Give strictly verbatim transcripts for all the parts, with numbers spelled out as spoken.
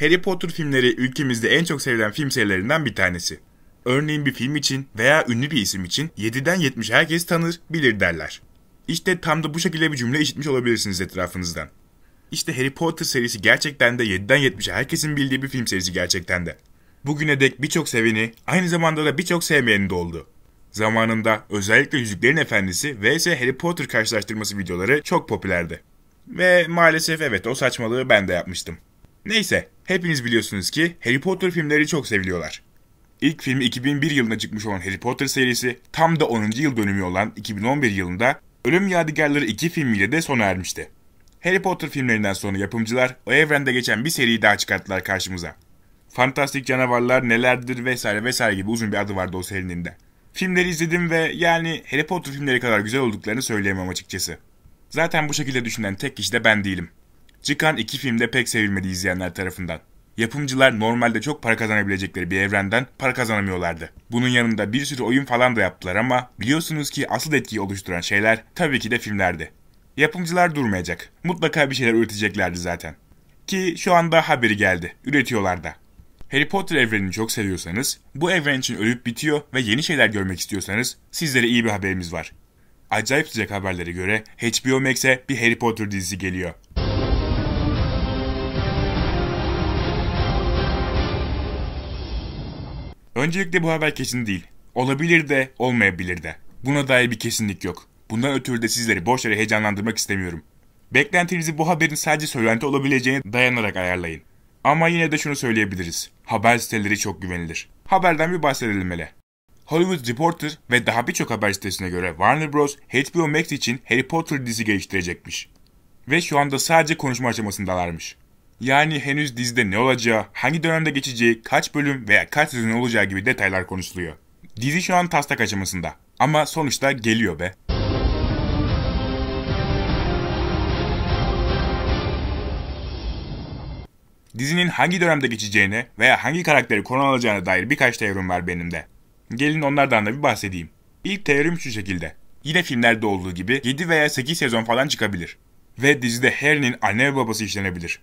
Harry Potter filmleri ülkemizde en çok sevilen film serilerinden bir tanesi. Örneğin bir film için veya ünlü bir isim için yediden yetmişe herkes tanır, bilir derler. İşte tam da bu şekilde bir cümle işitmiş olabilirsiniz etrafınızdan. İşte Harry Potter serisi gerçekten de yediden yetmişe herkesin bildiği bir film serisi gerçekten de. Bugüne dek birçok seveni, aynı zamanda da birçok sevmeyeni de oldu. Zamanında özellikle Yüzüklerin Efendisi vs Harry Potter karşılaştırması videoları çok popülerdi. Ve maalesef evet, o saçmalığı ben de yapmıştım. Neyse, hepiniz biliyorsunuz ki Harry Potter filmleri çok seviliyorlar. İlk filmi iki bin bir yılında çıkmış olan Harry Potter serisi tam da onuncu yıl dönümü olan iki bin on bir yılında Ölüm Yadigarları iki filmiyle de sona ermişti. Harry Potter filmlerinden sonra yapımcılar o evrende geçen bir seriyi daha çıkarttılar karşımıza. Fantastik Canavarlar Nelerdir vesaire vesaire gibi uzun bir adı vardı o serinin de. Filmleri izledim ve yani Harry Potter filmleri kadar güzel olduklarını söyleyemem açıkçası. Zaten bu şekilde düşünen tek kişi de ben değilim. Çıkan iki film de pek sevilmedi izleyenler tarafından. Yapımcılar normalde çok para kazanabilecekleri bir evrenden para kazanamıyorlardı. Bunun yanında bir sürü oyun falan da yaptılar ama biliyorsunuz ki asıl etkiyi oluşturan şeyler tabii ki de filmlerdi. Yapımcılar durmayacak. Mutlaka bir şeyler üreteceklerdi zaten. Ki şu anda haberi geldi. Üretiyorlar da. Harry Potter evrenini çok seviyorsanız, bu evren için ölüp bitiyor ve yeni şeyler görmek istiyorsanız sizlere iyi bir haberimiz var. Acayip sıcak haberlere göre H B O Max'e bir Harry Potter dizisi geliyor. Öncelikle bu haber kesin değil. Olabilir de, olmayabilir de. Buna dair bir kesinlik yok. Bundan ötürü de sizleri boş yere heyecanlandırmak istemiyorum. Beklentinizi bu haberin sadece söylenti olabileceğine dayanarak ayarlayın. Ama yine de şunu söyleyebiliriz. Haber siteleri çok güvenilir. Haberden bir bahsedelim hele. Hollywood Reporter ve daha birçok haber sitesine göre Warner Bros. H B O Max için Harry Potter dizisi geliştirecekmiş. Ve şu anda sadece konuşma aşamasındalarmış. Yani henüz dizide ne olacağı, hangi dönemde geçeceği, kaç bölüm veya kaç sezon olacağı gibi detaylar konuşuluyor. Dizi şu an taslak aşamasında. Ama sonuçta geliyor be. Dizinin hangi dönemde geçeceğine veya hangi karakteri konu alacağına dair birkaç teorim var benim de. Gelin onlardan da bir bahsedeyim. İlk teorim şu şekilde. Yine filmlerde olduğu gibi yedi veya sekiz sezon falan çıkabilir. Ve dizide Harry'nin anne ve babası işlenebilir.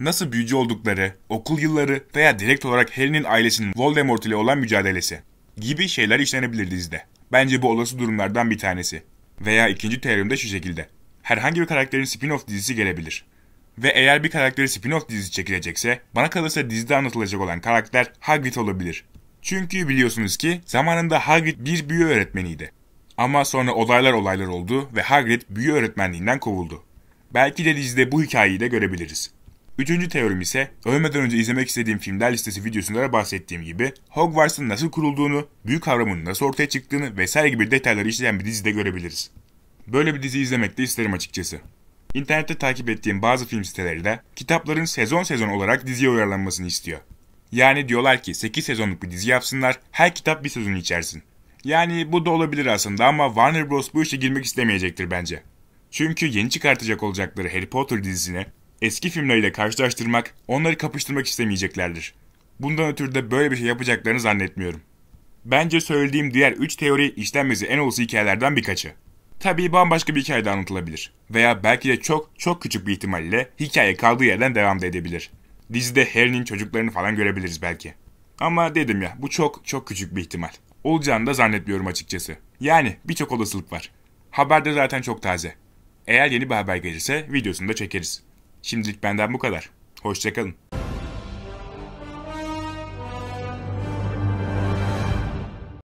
Nasıl büyücü oldukları, okul yılları veya direkt olarak Harry'nin ailesinin Voldemort ile olan mücadelesi gibi şeyler işlenebilir dizide. Bence bu olası durumlardan bir tanesi. Veya ikinci teorim de şu şekilde. Herhangi bir karakterin spin-off dizisi gelebilir. Ve eğer bir karakteri spin-off dizisi çekilecekse, bana kalırsa dizide anlatılacak olan karakter Hagrid olabilir. Çünkü biliyorsunuz ki zamanında Hagrid bir büyü öğretmeniydi. Ama sonra olaylar olaylar oldu ve Hagrid büyü öğretmenliğinden kovuldu. Belki de dizide bu hikayeyi de görebiliriz. Üçüncü teorim ise, ölmeden önce izlemek istediğim filmler listesi videosunda da bahsettiğim gibi, Hogwarts'ın nasıl kurulduğunu, büyük kavramının nasıl ortaya çıktığını vesaire gibi detayları işleyen bir dizide görebiliriz. Böyle bir dizi izlemek de isterim açıkçası. İnternette takip ettiğim bazı film siteleri de kitapların sezon sezon olarak diziye uyarlanmasını istiyor. Yani diyorlar ki sekiz sezonluk bir dizi yapsınlar, her kitap bir sezonu içersin. Yani bu da olabilir aslında ama Warner Bros bu işe girmek istemeyecektir bence. Çünkü yeni çıkartacak olacakları Harry Potter dizisini eski filmleriyle karşılaştırmak, onları kapıştırmak istemeyeceklerdir. Bundan ötürü de böyle bir şey yapacaklarını zannetmiyorum. Bence söylediğim diğer üç teori işlenmesi en olası hikayelerden birkaçı. Tabii bambaşka bir hikayede anlatılabilir veya belki de çok çok küçük bir ihtimalle hikaye kaldığı yerden devam da edebilir. Dizide Harry'nin çocuklarını falan görebiliriz belki. Ama dedim ya, bu çok çok küçük bir ihtimal. Olacağını da zannetmiyorum açıkçası. Yani birçok olasılık var. Haber de zaten çok taze. Eğer yeni bir haber gelirse videosunu da çekeriz. Şimdilik benden bu kadar. Hoşçakalın.